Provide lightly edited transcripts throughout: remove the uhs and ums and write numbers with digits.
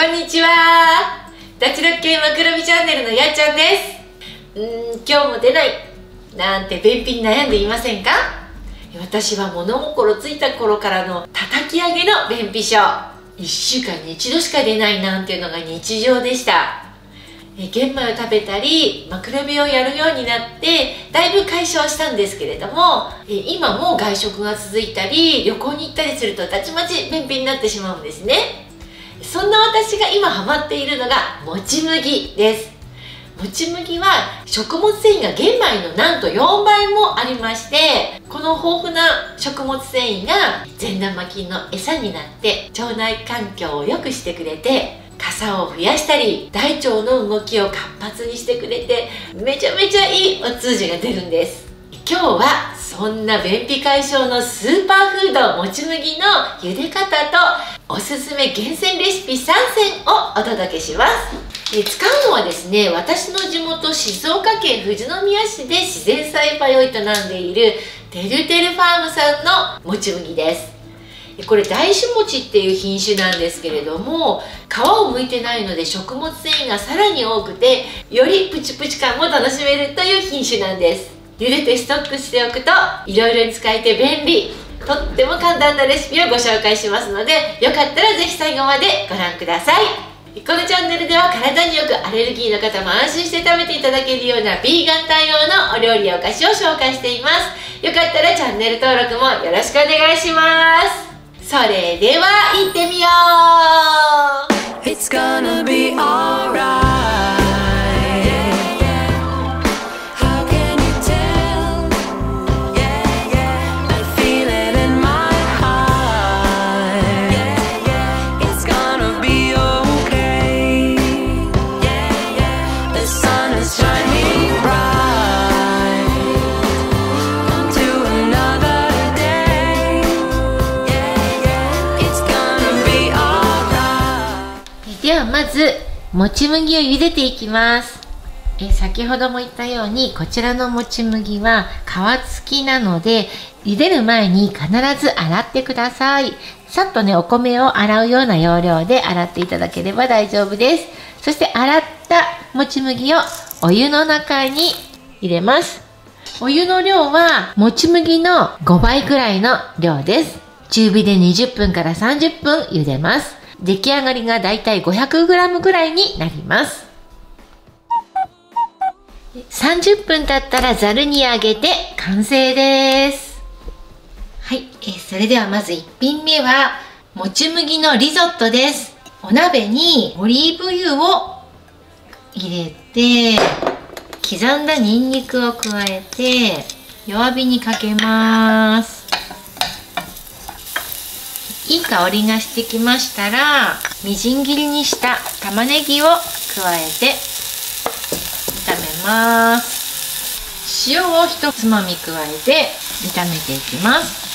こんにちは、脱力系マクロビチャンネルのやーちゃんです。今日も出ないなんて便秘に悩んでいませんか？私は物心ついた頃からの叩き上げの便秘症、1週間に1度しか出ないなんていうのが日常でした。玄米を食べたりマクロビをやるようになってだいぶ解消したんですけれども、今も外食が続いたり旅行に行ったりするとたちまち便秘になってしまうんですね。そんな私が今ハマっているのがもち麦です。もち麦は食物繊維が玄米のなんと4倍もありまして、この豊富な食物繊維が善玉菌の餌になって腸内環境を良くしてくれて、かさを増やしたり大腸の動きを活発にしてくれて、めちゃめちゃいいお通じが出るんです。今日はそんな便秘解消のスーパーフードもち麦の茹で方とおすすめ厳選レシピ3選をお届けします。使うのはですね、私の地元静岡県富士宮市で自然栽培を営んでいるてるてるファームさんのもち麦です。これ大種もちっていう品種なんですけれども、皮を剥いてないので食物繊維がさらに多くてよりプチプチ感も楽しめるという品種なんです。茹でてストックしておくといろいろに使えて便利、とっても簡単なレシピをご紹介しますので、よかったらぜひ最後までご覧ください。このチャンネルでは体によくアレルギーの方も安心して食べていただけるようなビーガン対応のお料理やお菓子を紹介しています。よかったらチャンネル登録もよろしくお願いします。それでは行ってみよう。 It's gonna be alright. ではまずもち麦を茹でていきます。先ほども言ったようにこちらのもち麦は皮付きなので、茹でる前に必ず洗ってください。さっとね、お米を洗うような要領で洗っていただければ大丈夫です。そして洗ったもち麦をお湯の中に入れます。お湯の量はもち麦の5倍くらいの量です。中火で20分から30分茹でます。出来上がりがだいたい 500g ぐらいになります。30分経ったらざるにあげて完成です。はい、それではまず1品目はもち麦のリゾットです。お鍋にオリーブ油を入れて刻んだにんにくを加えて弱火にかけます。いい香りがしてきましたら、みじん切りにした玉ねぎを加えて炒めます。塩を一つまみ加えて炒めていきます。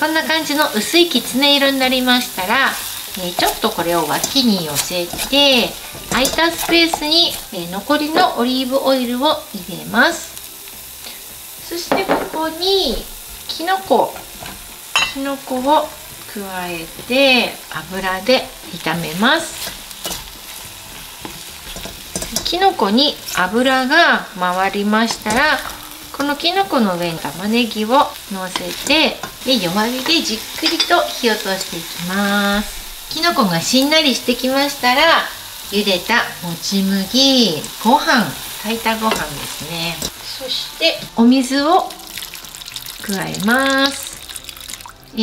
こんな感じの薄いきつね色になりましたら、ちょっとこれを脇に寄せて空いたスペースに残りのオリーブオイルを入れます。そしてここにきのこを加えて油で炒めます。きのこに油が回りましたら、このきのこの上に玉ねぎをのせて、で弱火でじっくりと火を通していきます。きのこがしんなりしてきましたら、茹でたもち麦、ご飯、炊いたご飯ですね。そしてお水を加えます。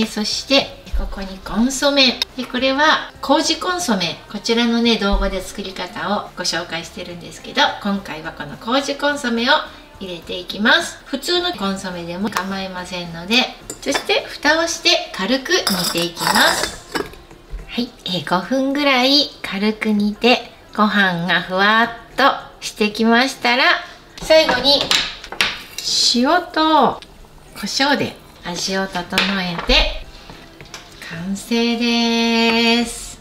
そしてここにコンソメ。でこれは麹コンソメ。こちらのね動画で作り方をご紹介してるんですけど、今回はこの麹コンソメを入れていきます。普通のコンソメでも構いませんので、そして蓋をして軽く煮ていきます。はい、5分ぐらい軽く煮てご飯がふわっとしてきましたら、最後に塩と胡椒で味を整えて完成です。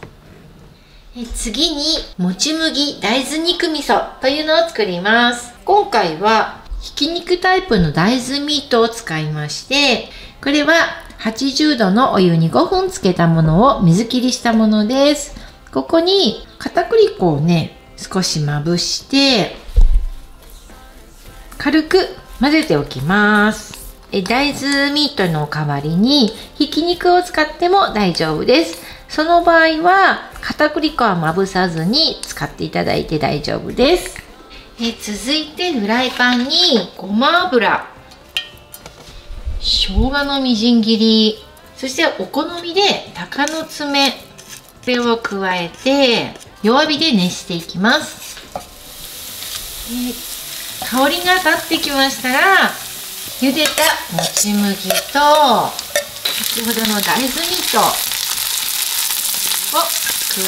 次にもち麦大豆肉味噌というのを作ります。今回はひき肉タイプの大豆ミートを使いまして、これは80度のお湯に5分つけたものを水切りしたものです。ここに片栗粉をね、少しまぶして、軽く混ぜておきます。大豆ミートの代わりにひき肉を使っても大丈夫です。その場合は片栗粉はまぶさずに使っていただいて大丈夫です。続いてフライパンにごま油、生姜のみじん切り、そしてお好みで鷹の爪、これを加えて弱火で熱していきます。香りが立ってきましたら、茹でたもち麦と先ほどの大豆ミートを加えて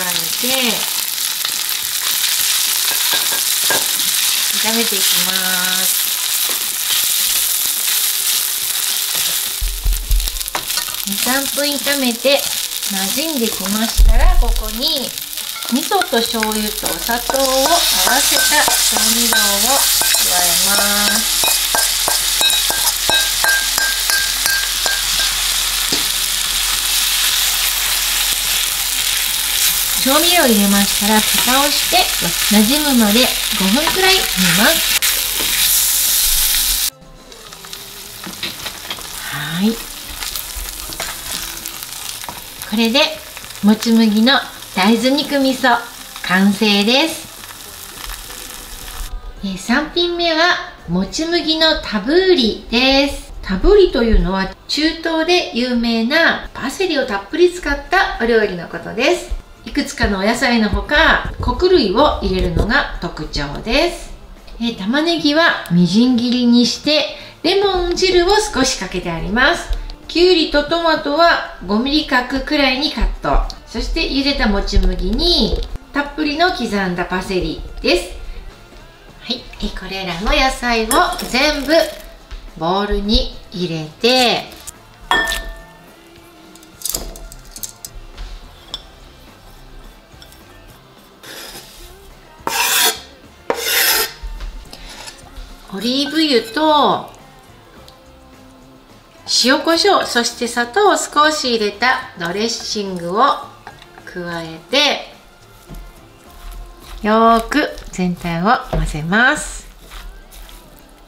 炒めていきます。2、3分炒めて馴染んできましたら、ここに味噌と醤油とお砂糖を合わせた調味料を加えます。調味料を入れましたら蓋をして馴染むまで5分くらい煮ます。はい、これでもち麦の大豆肉味噌完成です。3品目はもち麦のタブーリです。タブーリというのは中東で有名なパセリをたっぷり使ったお料理のことです。いくつかのお野菜のほか穀類を入れるのが特徴です。玉ねぎはみじん切りにしてレモン汁を少しかけてあります。きゅうりとトマトは5ミリ角くらいにカット。そして茹でたもち麦にたっぷりの刻んだパセリです。はい、これらの野菜を全部ボウルに入れてオリーブ油と塩コショウ、そして砂糖を少し入れたドレッシングを加えてよーく全体を混ぜます。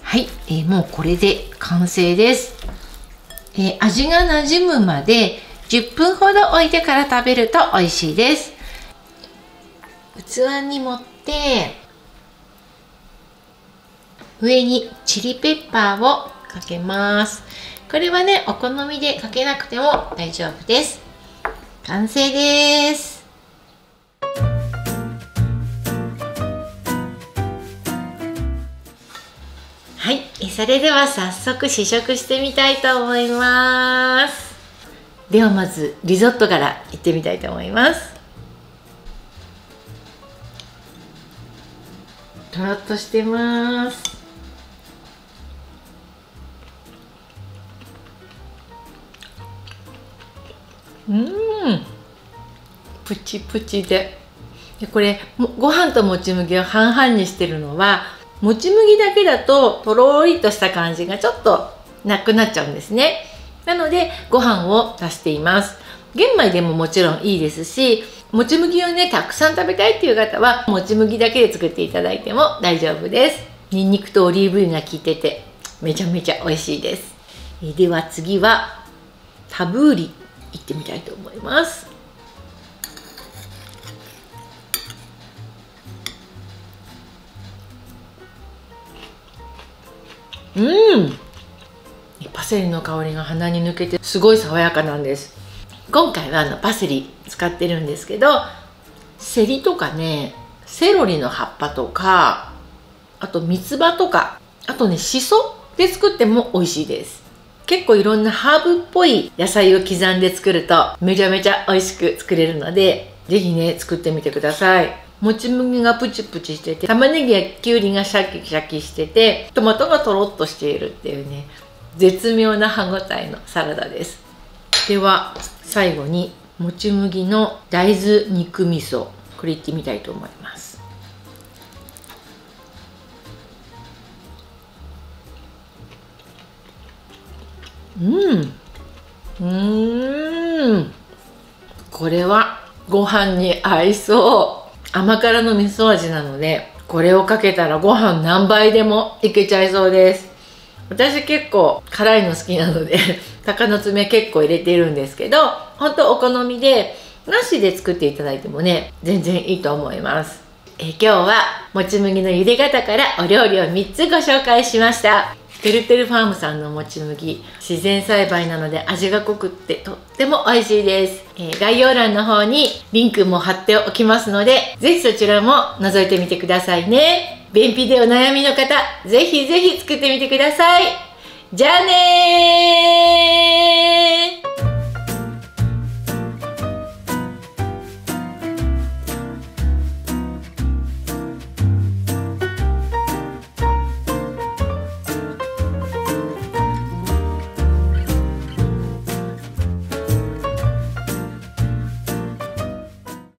はい、もうこれで完成です。味がなじむまで10分ほど置いてから食べると美味しいです。器に盛って上にチリペッパーをかけます。これはね、お好みでかけなくても大丈夫です。完成です。はい、それでは早速試食してみたいと思います。ではまずリゾットからいってみたいと思います。とろっとしてます。プチプチで、これご飯ともち麦を半々にしてるのは、もち麦だけだととろーりとした感じがちょっとなくなっちゃうんですね。なのでご飯を足しています。玄米でももちろんいいですし、もち麦をねたくさん食べたいっていう方はもち麦だけで作っていただいても大丈夫です。にんにくとオリーブ油が効いててめちゃめちゃ美味しいです。では次はタブーリいってみたいと思います。パセリの香りが鼻に抜けてすごい爽やかなんです。今回はパセリ使ってるんですけど、セリとかね、セロリの葉っぱとか、あと三つ葉とか、あとねしそで作っても美味しいです。結構いろんなハーブっぽい野菜を刻んで作るとめちゃめちゃ美味しく作れるので、是非ね作ってみてください。もち麦がプチプチしてて、玉ねぎやきゅうりがシャキシャキしてて、トマトがとろっとしているっていうね、絶妙な歯ごたえのサラダです。では最後にもち麦の大豆肉味噌、これいってみたいと思います。これはご飯に合いそう。甘辛の味噌味なので、これをかけたらご飯何杯でもいけちゃいそうです。私結構辛いの好きなので鷹の爪結構入れてるんですけど、ほんとお好みでなしで作っていただいてもね、全然いいと思います。今日はもち麦の茹で方からお料理を3つご紹介しました。てるてるファームさんのもち麦、自然栽培なので味が濃くってとっても美味しいです、概要欄の方にリンクも貼っておきますので、ぜひそちらも覗いてみてくださいね。便秘でお悩みの方、ぜひぜひ作ってみてください。じゃあねー。